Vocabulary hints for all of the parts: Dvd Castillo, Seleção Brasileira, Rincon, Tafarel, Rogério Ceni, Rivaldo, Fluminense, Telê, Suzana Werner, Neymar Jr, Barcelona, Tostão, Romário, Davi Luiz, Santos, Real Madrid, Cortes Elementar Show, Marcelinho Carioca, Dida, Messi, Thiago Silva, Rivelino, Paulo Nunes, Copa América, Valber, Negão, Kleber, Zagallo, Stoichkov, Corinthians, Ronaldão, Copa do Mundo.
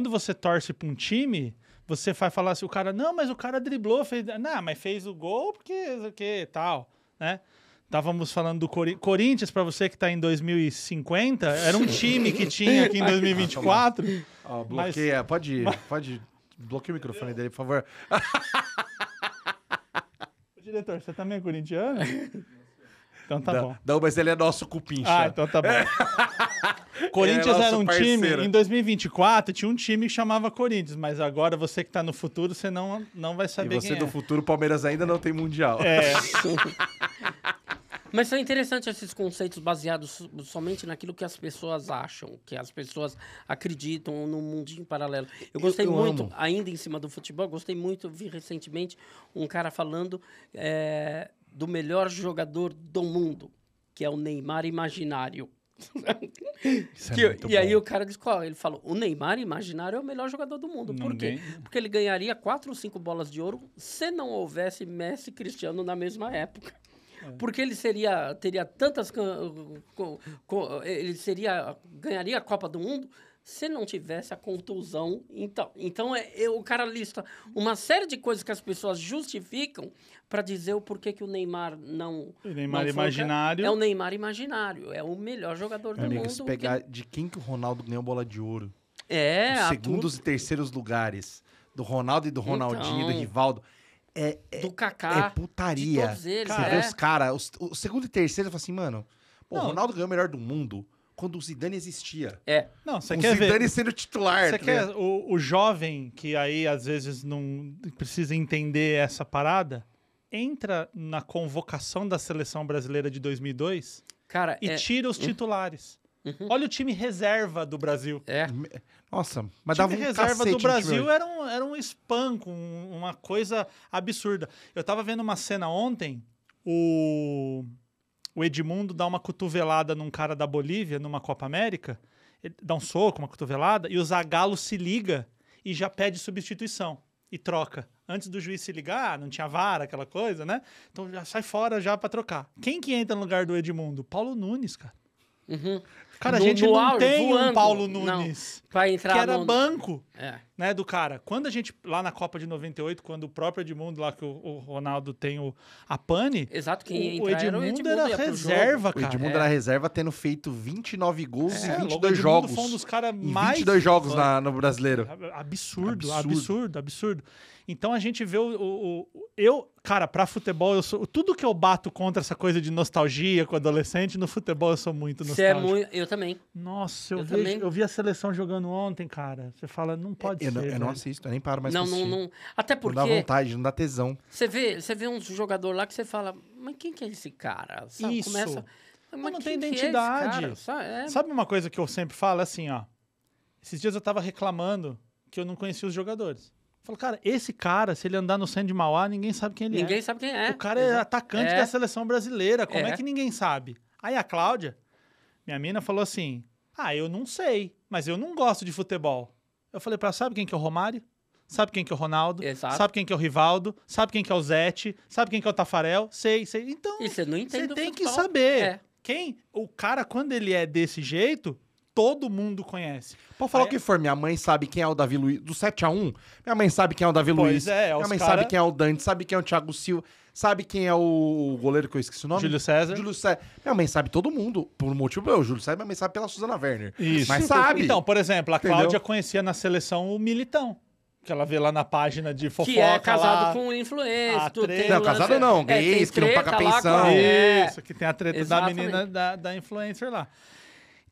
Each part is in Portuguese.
Quando você torce para um time, você vai falar assim, o cara, não, mas o cara driblou, fez, não, mas fez o gol porque tal, né? Estávamos falando do Corinthians, para você que está em 2050, era um time que tinha aqui em 2024. Ó, bloqueia, mas... pode ir. Bloqueia o microfone dele, por favor. Diretor, você também é corintiano? Então tá bom. Não, mas ele é nosso cupincha. Ah, então tá bom. Corinthians era um parceiro. Time, em 2024 tinha um time que chamava Corinthians, mas agora você que tá no futuro, você não vai saber quem é. E você do futuro, o Palmeiras ainda não tem mundial. É. Mas são interessantes esses conceitos baseados somente naquilo que as pessoas acham, que as pessoas acreditam num mundinho paralelo. Eu gostei muito, ainda em cima do futebol, gostei muito, vi recentemente um cara falando do melhor jogador do mundo, que é o Neymar imaginário. E aí o cara disse, ele falou, o Neymar imaginário é o melhor jogador do mundo. Por quê? Porque ele ganharia 4 ou 5 bolas de ouro se não houvesse Messi e Cristiano na mesma época. Porque ele teria tantas... ganharia a Copa do Mundo se não tivesse a contusão. Então o cara lista uma série de coisas que as pessoas justificam para dizer o porquê que o Neymar não... O Neymar não imaginário. É o Neymar imaginário. É o melhor jogador do mundo. Se pegar de quem que o Ronaldo ganhou bola de ouro. Os segundos e terceiros lugares. Do Ronaldo e do Ronaldinho, do Rivaldo... do Kaká, é putaria. De todos eles, você vê os caras, o segundo e terceiro, fala assim, mano, o Ronaldo ganhou o melhor do mundo quando o Zidane existia. Não, você quer ver. O Zidane sendo titular. Você quer o jovem que aí às vezes não precisa entender essa parada, entra na convocação da seleção brasileira de 2002, cara, e tira os titulares. Olha o time reserva do Brasil. Nossa, mas dava um cacete. O time reserva do Brasil era um espanco, uma coisa absurda. Eu tava vendo uma cena ontem, o Edmundo dá uma cotovelada num cara da Bolívia, numa Copa América, ele dá um soco, uma cotovelada, e o Zagallo se liga e já pede substituição e troca. Antes do juiz se ligar, não tinha vara, aquela coisa, né? Então já sai fora já pra trocar. Quem que entra no lugar do Edmundo? Paulo Nunes, cara. Cara, a gente não tem voando, um Paulo Nunes não, entrar que era no... banco né, do cara. Quando a gente, lá na Copa de 98, quando o próprio Edmundo, lá que o Ronaldo tem a pane, o Edmundo era reserva, cara. O Edmundo era reserva, tendo feito 29 gols em 22 jogos. Foi um dos caras mais... 22 jogos no brasileiro. Absurdo. Então a gente vê cara, pra futebol, eu sou... Tudo que eu bato contra essa coisa de nostalgia com adolescente, no futebol eu sou muito nostálgico. Eu também. Nossa, eu vi a seleção jogando ontem, cara. Você fala, não pode ser. Eu não assisto, eu nem paro mais não. Até porque... Não dá vontade, não dá tesão. Você vê uns jogadores lá que você fala, mas quem que é esse cara? Sabe, isso. Começa, mas não tem identidade. Sabe uma coisa que eu sempre falo? Assim, ó. Esses dias eu tava reclamando que eu não conhecia os jogadores. Falou, cara, esse cara, se ele andar no centro de Mauá, ninguém sabe quem ele é. Ninguém sabe quem é. O cara é atacante da seleção brasileira. Como é que ninguém sabe? Aí a Cláudia, minha mina, falou assim, eu não sei, mas eu não gosto de futebol. Eu falei pra ela, sabe quem que é o Romário? Sabe quem que é o Ronaldo? Exato. Sabe quem que é o Rivaldo? Sabe quem que é o Zete? Sabe quem que é o Tafarel? Sei. Então, você tem que saber. Quem? O cara, quando ele é desse jeito... Todo mundo conhece. Pode falar o que for. Minha mãe sabe quem é o Davi Luiz. Do 7-1, minha mãe sabe quem é o Davi Luiz. Minha mãe sabe quem é o Dante, sabe quem é o Thiago Silva, sabe quem é o goleiro que eu esqueci o nome? Júlio César. Minha mãe sabe todo mundo. Por um motivo, o Júlio César, minha mãe sabe pela Suzana Werner. Isso. Mas sabe. Então, por exemplo, a Cláudia conhecia na seleção o Militão. Que ela vê lá na página de fofoca. Que é casado lá, com um influencer. Não, casado não. Gays, que não paga pensão. Isso, que tem a treta da menina da influencer lá.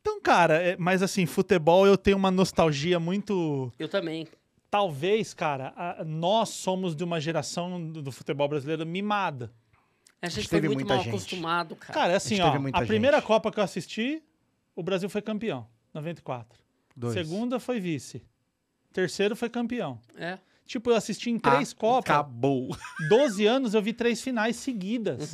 Então, cara, mas assim, futebol eu tenho uma nostalgia muito... Eu também. Talvez, cara, nós somos de uma geração do futebol brasileiro mimada. A gente foi muito mal acostumado, cara. Cara, assim, ó, a primeira Copa que eu assisti, o Brasil foi campeão, 94. Segunda foi vice. Terceiro foi campeão. Tipo, eu assisti em 3 Copas. Acabou. 12 anos eu vi 3 finais seguidas.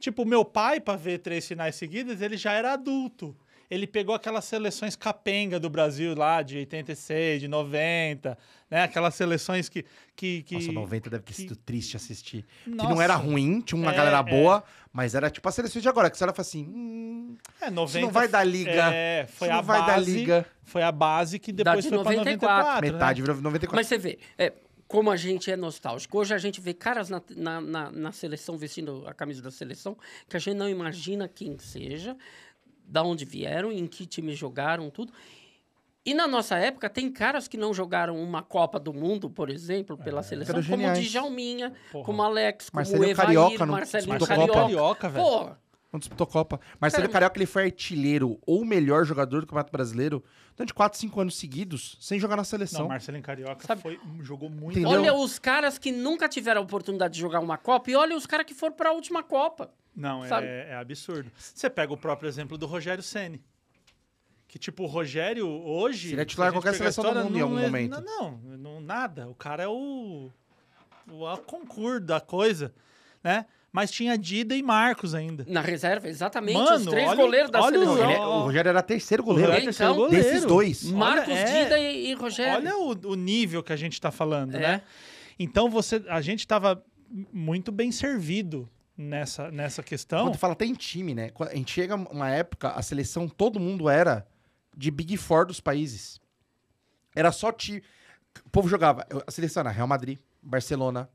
Tipo, meu pai, pra ver 3 finais seguidas, ele já era adulto. ele pegou aquelas seleções capenga do Brasil lá de 86, de 90, né? Aquelas seleções que nossa, 90 deve ter sido triste assistir. Nossa, que não era ruim, tinha uma galera boa, mas era tipo a seleção de agora, que você olha e fala assim... 90, não vai dar liga. É, foi a base, dar liga. Foi a base que depois foi pra 94. Metade virou 94. Mas você vê... como a gente é nostálgico. Hoje a gente vê caras na seleção, vestindo a camisa da seleção, que a gente não imagina quem seja, de onde vieram, em que time jogaram, tudo. E na nossa época, tem caras que não jogaram uma Copa do Mundo, por exemplo, pela seleção, como geniais. O Djalminha, Porra. Como Alex, como Marcelinho Carioca, Marcelinho Carioca. Porra! Não disputou Copa. Marcelinho Carioca, ele foi artilheiro ou melhor jogador do Campeonato Brasileiro durante 4, 5 anos seguidos, sem jogar na seleção. Não, Marcelinho Carioca jogou muito. Entendeu? Olha os caras que nunca tiveram a oportunidade de jogar uma Copa e olha os caras que foram para a última Copa. Não, é absurdo. Você pega o próprio exemplo do Rogério Ceni. Que, tipo, o Rogério hoje... Ele é titular qualquer seleção do mundo em algum momento. Não, nada. O cara é o concurso da coisa, né? Mas tinha Dida e Marcos ainda. Na reserva, exatamente. Mano, os três goleiros da seleção. O Rogério era terceiro goleiro. Então, desses dois. Marcos, Dida e Rogério. Olha o nível que a gente tá falando, né? Então, a gente tava muito bem servido nessa questão. Quando fala até em time, né? A gente chega uma época, a seleção, todo mundo era de Big Four dos países. Era só time. O povo jogava. A seleção era Real Madrid, Barcelona...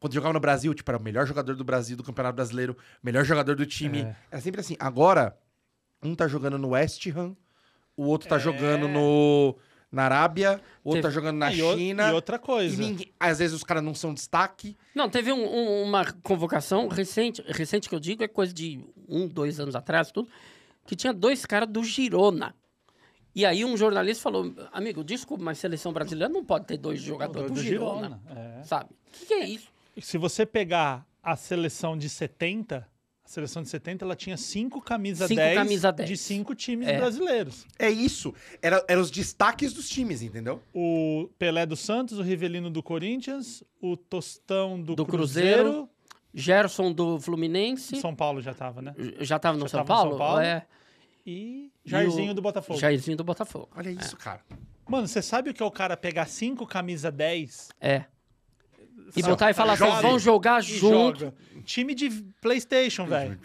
Quando jogava no Brasil, tipo, era o melhor jogador do Brasil, do Campeonato Brasileiro, melhor jogador do time. Era sempre assim. Agora, um tá jogando no West Ham, o outro tá jogando na Arábia, o outro tá jogando na China. E outra coisa. E ninguém... Às vezes os caras não são destaque. Não, teve uma convocação recente que eu digo, é coisa de 1, 2 anos atrás, tudo, que tinha 2 caras do Girona. E aí um jornalista falou, amigo, desculpa, mas seleção brasileira não pode ter 2 jogadores do Girona. Sabe? O que é isso? Se você pegar a seleção de 70, ela tinha 5 camisas 10, de 5 times brasileiros. É isso. Era os destaques dos times, entendeu? O Pelé do Santos, o Rivelino do Corinthians, o Tostão do Cruzeiro. Gerson do Fluminense. São Paulo já tava, né? Já tava no São Paulo? E Jairzinho do Botafogo. Olha isso, cara. Mano, você sabe o que é o cara pegar 5 camisas 10? E botar e falar assim, vão jogar junto. Time de PlayStation, velho.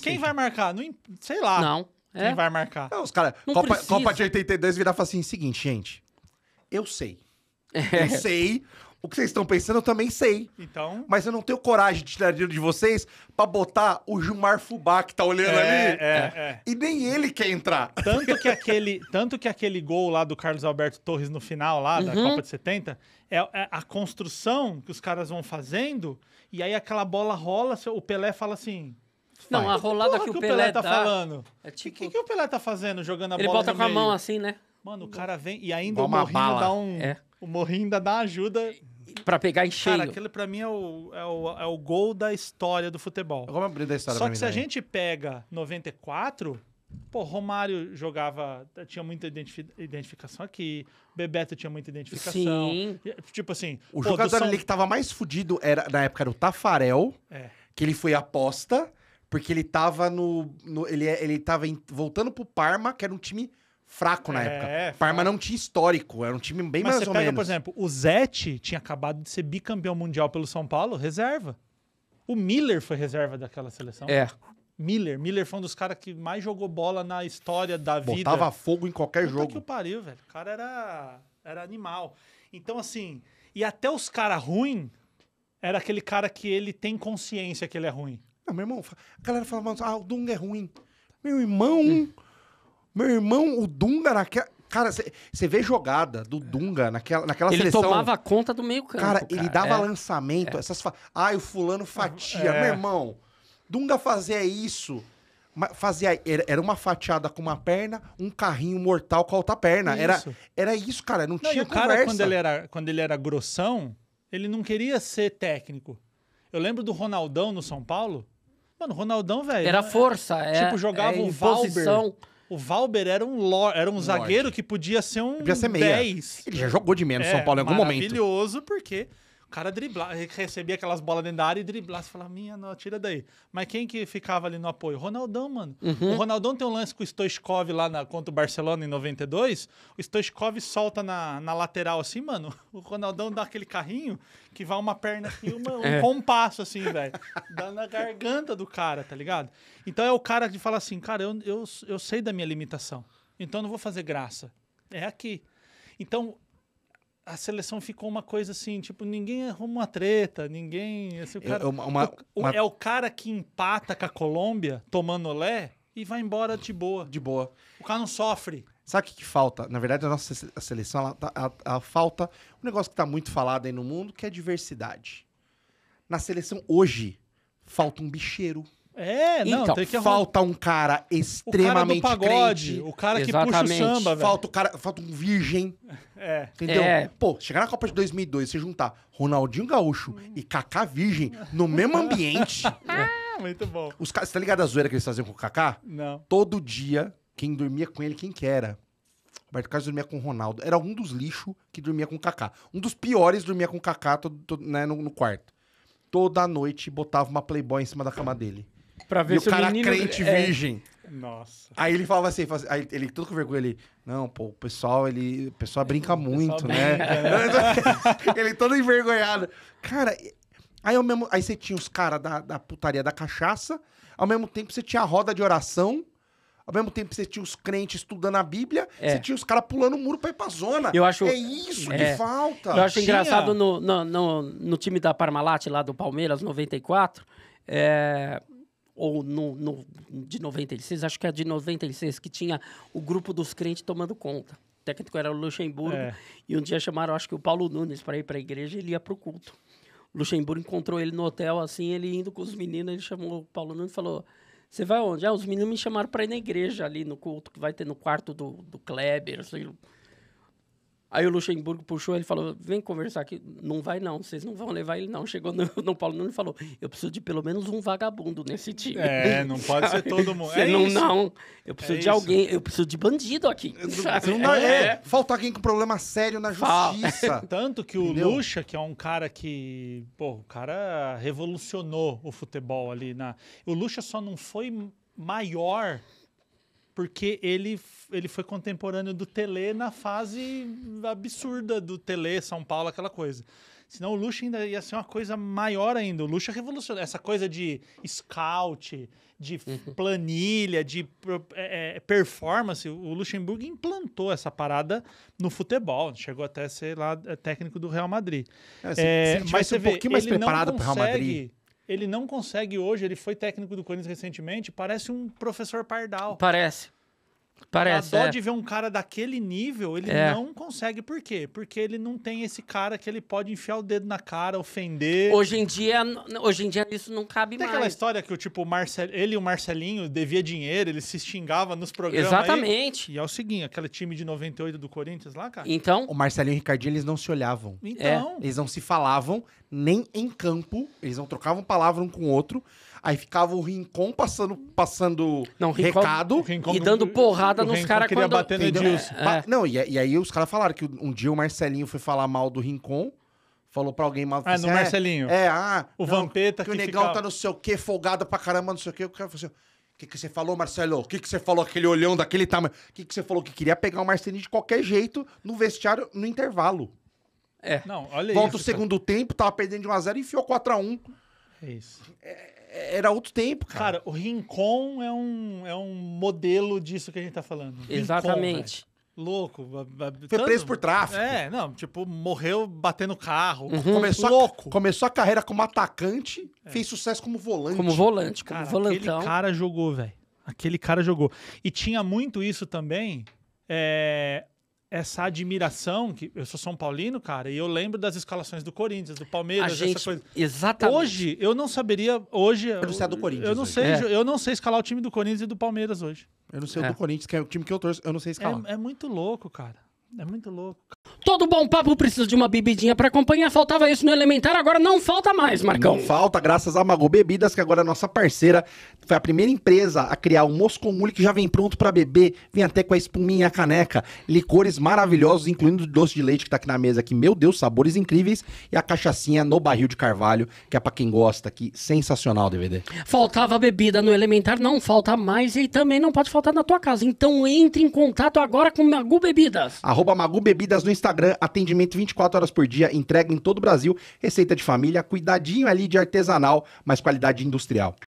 Quem vai marcar? Não, sei lá. Não. Quem vai marcar? Não, os caras... Copa de 82 virar e falar assim, seguinte, gente. Eu sei. Eu sei. O que vocês estão pensando, eu também sei. Então... Mas eu não tenho coragem de tirar dinheiro de vocês pra botar o Gilmar Fubá que tá olhando ali. E nem ele quer entrar. Tanto que aquele gol lá do Carlos Alberto Torres no final lá da Copa de 70... É a construção que os caras vão fazendo, e aí aquela bola rola, o Pelé fala assim... Não, a rolada que o Pelé tá falando. É tipo... que o Pelé tá fazendo, jogando a bola no meio? Ele bota com a mão assim, né? Mano, o cara vem e ainda o Morrinho ainda dá ajuda... Pra pegar em cheio. Cara, aquele pra mim é o gol da história do futebol. Como abrir da história? Só que se a gente pega 94... Pô, Romário jogava... Tinha muita identificação aqui. Bebeto tinha muita identificação. Sim. Tipo assim... O jogador ali que tava mais fudido na época era o Tafarel. Que ele foi aposta. Porque ele tava voltando pro Parma, que era um time fraco na época. Parma não tinha histórico. Era um time bem mais ou menos. Mas você pega, por exemplo, o Zete tinha acabado de ser bicampeão mundial pelo São Paulo. Reserva. O Miller foi reserva daquela seleção. Miller foi um dos caras que mais jogou bola na história da vida. Botava fogo em qualquer jogo. Puta que pariu, velho. O cara era animal. Então, assim... E até os caras ruins, era aquele cara que ele tem consciência que ele é ruim. Não, meu irmão... A galera fala, o Dunga é ruim. Meu irmão, o Dunga naquela... Cara, você vê jogada do Dunga naquela seleção... Ele tomava conta do meio campo, cara. Ele dava lançamento, o fulano fatia. Meu irmão... Dunga fazia isso. Era uma fatiada com uma perna, um carrinho mortal com a outra perna. Era isso, cara. Não tinha conversa. O cara, quando ele era grossão, ele não queria ser técnico. Eu lembro do Ronaldão no São Paulo. Mano, o Ronaldão, velho... Era força. Tipo, jogava o Valber. O Valber era um zagueiro que podia ser um 10. Ele já jogou de meia no São Paulo em algum momento. Maravilhoso, porque... cara driblava, recebia aquelas bolas dentro da área e driblava. Você falava, minha, não, tira daí. Mas quem que ficava ali no apoio? Ronaldão, mano. Uhum. O Ronaldão tem um lance com o Stoichkov lá contra o Barcelona em 92. O Stoichkov solta na lateral assim, mano. O Ronaldão dá aquele carrinho que vai uma perna assim, um compasso assim, velho. Dá na garganta do cara, tá ligado? Então é o cara de falar assim, cara, eu sei da minha limitação. Então eu não vou fazer graça. É aqui. Então... a seleção ficou uma coisa assim, tipo, ninguém arruma uma treta, ninguém... Assim, o cara, é o cara que empata com a Colômbia, tomando olé, e vai embora de boa. De boa. O cara não sofre. Sabe o que falta? Na verdade, a nossa seleção, ela falta um negócio que tá muito falado aí no mundo, que é a diversidade. Na seleção, hoje, falta um bicheiro. É, não, então, tem que falta um cara extremamente o cara do pagode, crente, o cara que puxa o samba, falta o cara, falta um virgem. É. Entendeu? É. Pô, chegar na Copa de 2002, você juntar Ronaldinho Gaúcho e Kaká virgem no mesmo ambiente. É. Muito bom. Os caras, você tá ligado à zoeira que eles faziam com o Kaká? Não. Todo dia, quem dormia com ele, quem que era? Roberto Carlos dormia com o Ronaldo. Era um dos lixos que dormia com o Kaká. Um dos piores dormia com o Kaká, né, no quarto. Toda noite botava uma Playboy em cima da cama dele. Pra ver e se o cara menino... crente virgem. Nossa. Aí ele falava assim, aí ele todo com vergonha, ele... Não, pô, o pessoal brinca muito, né? Brinca, né? Ele todo envergonhado. Cara, aí você tinha os caras da putaria, da cachaça, ao mesmo tempo você tinha a roda de oração, ao mesmo tempo você tinha os crentes estudando a Bíblia, você tinha os caras pulando o muro pra ir pra zona. Eu acho... É isso que falta. Eu acho engraçado no time da Parmalat, lá do Palmeiras, 94, ou de 96, acho que é de 96, que tinha o grupo dos crentes tomando conta. O técnico era o Luxemburgo, e um dia chamaram, acho que o Paulo Nunes, para ir para a igreja, ele ia para o culto. O Luxemburgo encontrou ele no hotel, assim, ele indo com os meninos, ele chamou o Paulo Nunes e falou, você vai onde? Ah, os meninos me chamaram para ir na igreja ali no culto, que vai ter no quarto do Kleber, assim. Aí o Luxemburgo puxou, ele falou, vem conversar aqui. Não vai não, vocês não vão levar ele não. Chegou no Paulo Nunes e falou, eu preciso de pelo menos um vagabundo nesse time. É, não pode ser todo mundo. É não, isso. Não, eu preciso de alguém, eu preciso de bandido aqui. Falta alguém com problema sério na justiça. Tanto que o Luxa, que é um cara que, pô, o cara revolucionou o futebol ali. O Luxa só não foi maior... porque ele foi contemporâneo do Telê na fase absurda do Telê, São Paulo, aquela coisa. Senão o Lucha ainda ia ser uma coisa maior ainda. O Lucha revolucionou. Essa coisa de scout, de planilha, de performance. O Luxemburgo implantou essa parada no futebol. Chegou até a ser lá técnico do Real Madrid. Mas você vê, um pouquinho mais preparado para o Real Madrid... Ele não consegue hoje, ele foi técnico do Corinthians recentemente, parece um professor Pardal. Parece. Dó de ver um cara daquele nível, ele não consegue. Por quê? Porque ele não tem esse cara que ele pode enfiar o dedo na cara, ofender. Hoje em dia isso não cabe mais. Tem aquela história que tipo, ele e o Marcelinho devia dinheiro, ele se xingava nos programas. Exatamente. Aí, e é o seguinte, aquele time de 98 do Corinthians lá, cara. Então... O Marcelinho e o Ricardinho, eles não se olhavam. Então... Eles não se falavam, nem em campo. Eles não trocavam palavra um com o outro. Aí ficava o Rincon passando recado e dando porrada nos caras quando... bater no Edilson. Não, e aí os caras falaram que um dia o Marcelinho foi falar mal do Rincon, falou pra alguém mal... no Marcelinho. O Vampeta que o Negão tá não sei o quê, folgado pra caramba, não sei o quê. O cara falou assim, o que você falou, Marcelo? O que você falou, aquele olhão daquele tamanho? O que você falou? Que queria pegar o Marcelinho de qualquer jeito no vestiário, no intervalo. Não, olha Volta o segundo tempo, tava perdendo de 1x0 e enfiou 4x1. É isso. Era outro tempo, cara. O Rincon é um modelo disso que a gente tá falando. Exatamente. Rincon, louco. Foi preso por tráfico. Morreu batendo carro. Começou a carreira como atacante, fez sucesso como volante. Como volantão. Aquele cara jogou, velho. Aquele cara jogou. E tinha muito isso também, essa admiração, que eu sou São Paulino, cara, e eu lembro das escalações do Corinthians, do Palmeiras, essa coisa. Exatamente. Hoje, eu não saberia... Eu não sei escalar o time do Corinthians e do Palmeiras hoje. Eu não sei o do Corinthians, que é o time que eu torço, eu não sei escalar. É muito louco, cara. É muito louco. Todo bom papo precisa de uma bebidinha pra acompanhar. Faltava isso no Elementar, agora não falta mais, Marcão. Não falta, graças a Magu Bebidas, que agora é nossa parceira. Foi a primeira empresa a criar um moscomule que já vem pronto pra beber. Vem até com a espuminha e a caneca. Licores maravilhosos, incluindo o doce de leite que tá aqui na mesa. Aqui. Meu Deus, sabores incríveis. E a cachaçinha no barril de carvalho, que é pra quem gosta aqui. Sensacional, DVD. Faltava bebida no Elementar, não falta mais. E também não pode faltar na tua casa. Então entre em contato agora com Magu Bebidas. @ Magu Bebidas no Instagram. Atendimento 24 horas por dia, entrega em todo o Brasil, receita de família, cuidadinho ali de artesanal, mas qualidade industrial.